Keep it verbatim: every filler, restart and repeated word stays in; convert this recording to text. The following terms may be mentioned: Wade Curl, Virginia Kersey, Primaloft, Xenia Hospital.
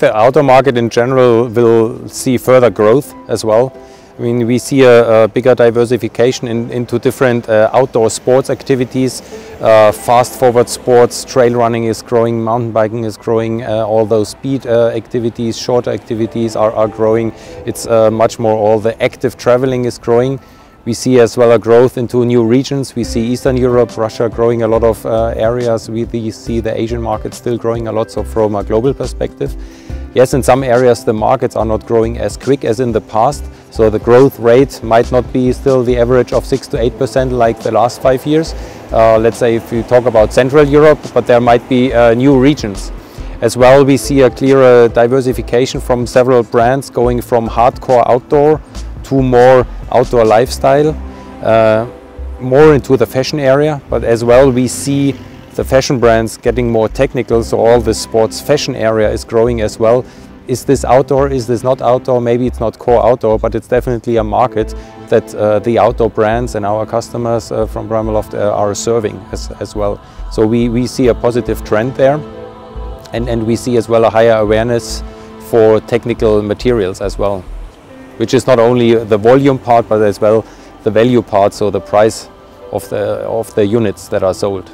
the outdoor market in general will see further growth as well. I mean, we see a, a bigger diversification in, into different uh, outdoor sports activities. Uh, fast forward sports, trail running is growing, mountain biking is growing, uh, all those speed uh, activities, shorter activities are, are growing. It's uh, much more all the active traveling is growing. We see as well a growth into new regions. We see Eastern Europe, Russia growing a lot of uh, areas. We see the Asian market still growing a lot, so from a global perspective. Yes, in some areas the markets are not growing as quick as in the past, so the growth rate might not be still the average of six to eight percent like the last five years. Uh, let's say if you talk about Central Europe, but there might be uh, new regions. As well, we see a clearer diversification from several brands going from hardcore outdoor to more outdoor lifestyle, uh, more into the fashion area, but as well we see the fashion brands getting more technical, so all the sports fashion area is growing as well. Is this outdoor? Is this not outdoor? Maybe it's not core outdoor, but it's definitely a market that uh, the outdoor brands and our customers uh, from Primaloft uh, are serving as, as well. So we, we see a positive trend there, and, and we see as well a higher awareness for technical materials as well, which is not only the volume part, but as well the value part, so the price of the, of the units that are sold.